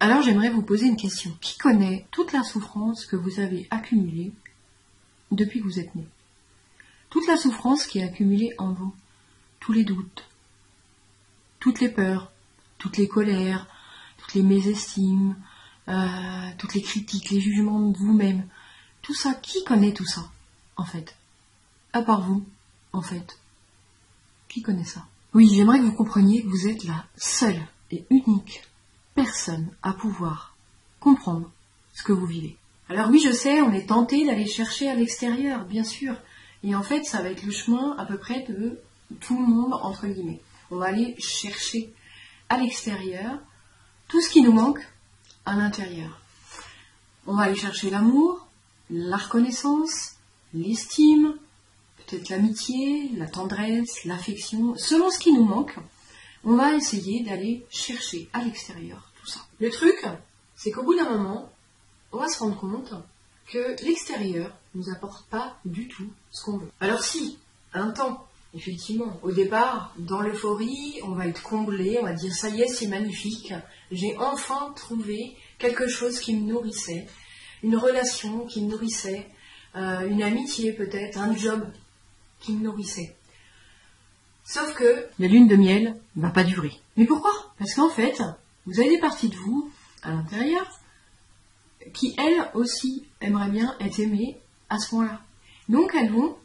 Alors j'aimerais vous poser une question. Qui connaît toute la souffrance que vous avez accumulée depuis que vous êtes né? Toute la souffrance qui est accumulée en vous, tous les doutes, toutes les peurs, toutes les colères, toutes les mésestimes, toutes les critiques, les jugements de vous-même, tout ça, qui connaît tout ça, en fait? À part vous, en fait. Qui connaît ça? Oui, j'aimerais que vous compreniez que vous êtes la seule et unique personne à pouvoir comprendre ce que vous vivez. Alors oui, je sais, on est tenté d'aller chercher à l'extérieur, bien sûr. Et en fait, ça va être le chemin à peu près de tout le monde, entre guillemets. On va aller chercher à l'extérieur tout ce qui nous manque à l'intérieur. On va aller chercher l'amour, la reconnaissance, l'estime, peut-être l'amitié, la tendresse, l'affection. Selon ce qui nous manque, on va essayer d'aller chercher à l'extérieur tout ça. Le truc, c'est qu'au bout d'un moment, on va se rendre compte que l'extérieur ne nous apporte pas du tout ce qu'on veut. Alors si, un temps, effectivement, au départ, dans l'euphorie, on va être comblé, on va dire « ça y est, c'est magnifique, j'ai enfin trouvé quelque chose qui me nourrissait, une relation qui me nourrissait, une amitié peut-être, un job qui me nourrissait ». Sauf que la lune de miel ne va pas durer. Mais pourquoi? Parce qu'en fait, vous avez des parties de vous, à l'intérieur, qui elles aussi aimeraient bien être aimées à ce point-là. Donc elles vont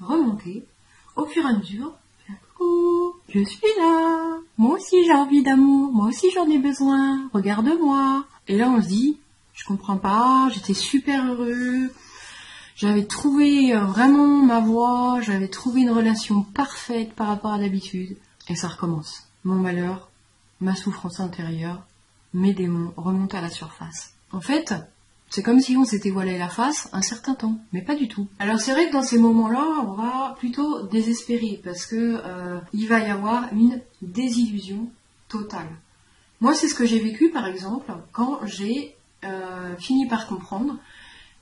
remonter au fur et à mesure. Coucou, je suis là. Moi aussi j'ai envie d'amour. Moi aussi j'en ai besoin. Regarde-moi. Et là on se dit, je comprends pas, j'étais super heureux. J'avais trouvé vraiment ma voie, j'avais trouvé une relation parfaite par rapport à d'habitude. Et ça recommence. Mon malheur, ma souffrance intérieure, mes démons remontent à la surface. En fait, c'est comme si on s'était voilé la face un certain temps, mais pas du tout. Alors c'est vrai que dans ces moments-là, on va plutôt désespérer, parce que il va y avoir une désillusion totale. Moi, c'est ce que j'ai vécu, par exemple, quand j'ai fini par comprendre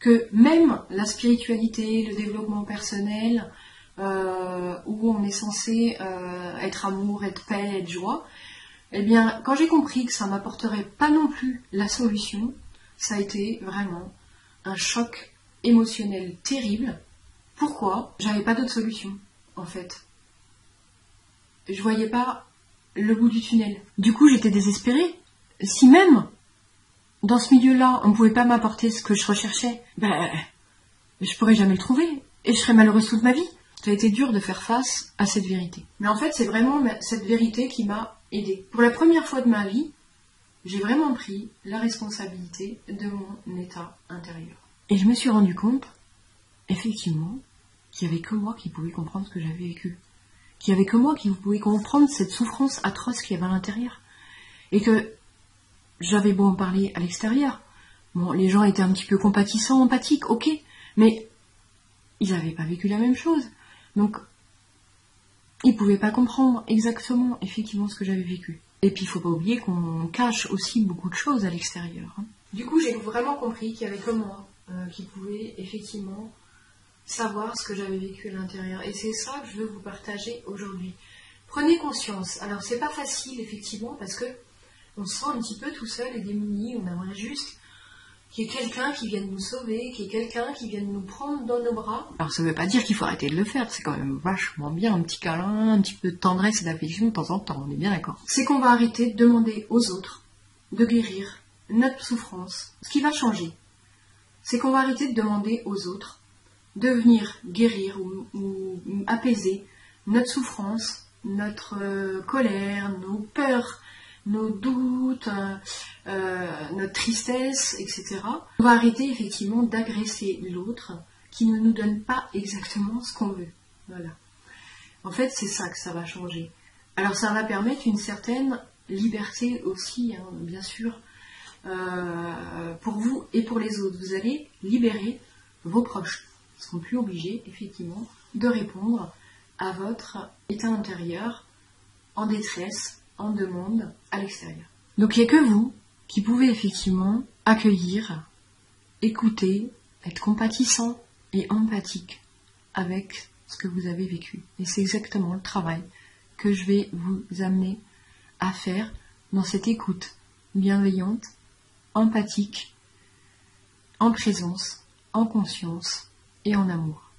que même la spiritualité, le développement personnel, où on est censé être amour, être paix, être joie, eh bien, quand j'ai compris que ça ne m'apporterait pas non plus la solution, ça a été vraiment un choc émotionnel terrible. Pourquoi? J'avais pas d'autre solution, en fait. Je voyais pas le bout du tunnel. Du coup, j'étais désespérée. Si même dans ce milieu-là, on ne pouvait pas m'apporter ce que je recherchais, ben, je pourrais jamais le trouver, et je serais malheureuse toute ma vie. Ça a été dur de faire face à cette vérité. Mais en fait, c'est vraiment cette vérité qui m'a aidée. Pour la première fois de ma vie, j'ai vraiment pris la responsabilité de mon état intérieur. Et je me suis rendu compte, effectivement, qu'il n'y avait que moi qui pouvais comprendre ce que j'avais vécu. Qu'il n'y avait que moi qui pouvais comprendre cette souffrance atroce qu'il y avait à l'intérieur. Et que j'avais beau en parler à l'extérieur. Bon, les gens étaient un petit peu compatissants, empathiques, ok, mais ils n'avaient pas vécu la même chose. Donc, ils ne pouvaient pas comprendre exactement, effectivement, ce que j'avais vécu. Et puis, il ne faut pas oublier qu'on cache aussi beaucoup de choses à l'extérieur. Du coup, j'ai vraiment compris qu'il n'y avait que moi qui pouvais, effectivement, savoir ce que j'avais vécu à l'intérieur. Et c'est ça que je veux vous partager aujourd'hui. Prenez conscience. Alors, c'est pas facile, effectivement, parce que on se sent un petit peu tout seul et démuni, on aimerait juste qu'il y ait quelqu'un qui vienne nous sauver, qu'il y ait quelqu'un qui vienne nous prendre dans nos bras. Alors ça ne veut pas dire qu'il faut arrêter de le faire, c'est quand même vachement bien, un petit câlin, un petit peu de tendresse et d'affection de temps en temps, on est bien d'accord. C'est qu'on va arrêter de demander aux autres de guérir notre souffrance. Ce qui va changer, c'est qu'on va arrêter de demander aux autres de venir guérir ou apaiser notre souffrance, notre colère, nos peurs, nos doutes, notre tristesse, etc. On va arrêter effectivement d'agresser l'autre qui ne nous donne pas exactement ce qu'on veut. Voilà. En fait, c'est ça que ça va changer. Alors ça va permettre une certaine liberté aussi, hein, bien sûr, pour vous et pour les autres. Vous allez libérer vos proches. Ils ne seront plus obligés, effectivement, de répondre à votre état intérieur en détresse, en demande à l'extérieur. Donc il n'y a que vous qui pouvez effectivement accueillir, écouter, être compatissant et empathique avec ce que vous avez vécu. Et c'est exactement le travail que je vais vous amener à faire dans cette écoute bienveillante, empathique, en présence, en conscience et en amour.